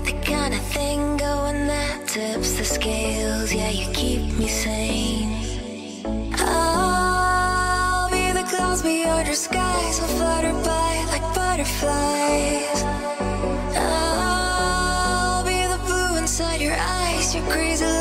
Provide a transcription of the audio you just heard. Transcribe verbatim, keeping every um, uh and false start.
got the kind of thing going that tips the scales. Yeah, you keep me sane. I'll be the clouds beyond your skies. We'll flutter by like butterflies. I'll be the blue inside your eyes. Your crazy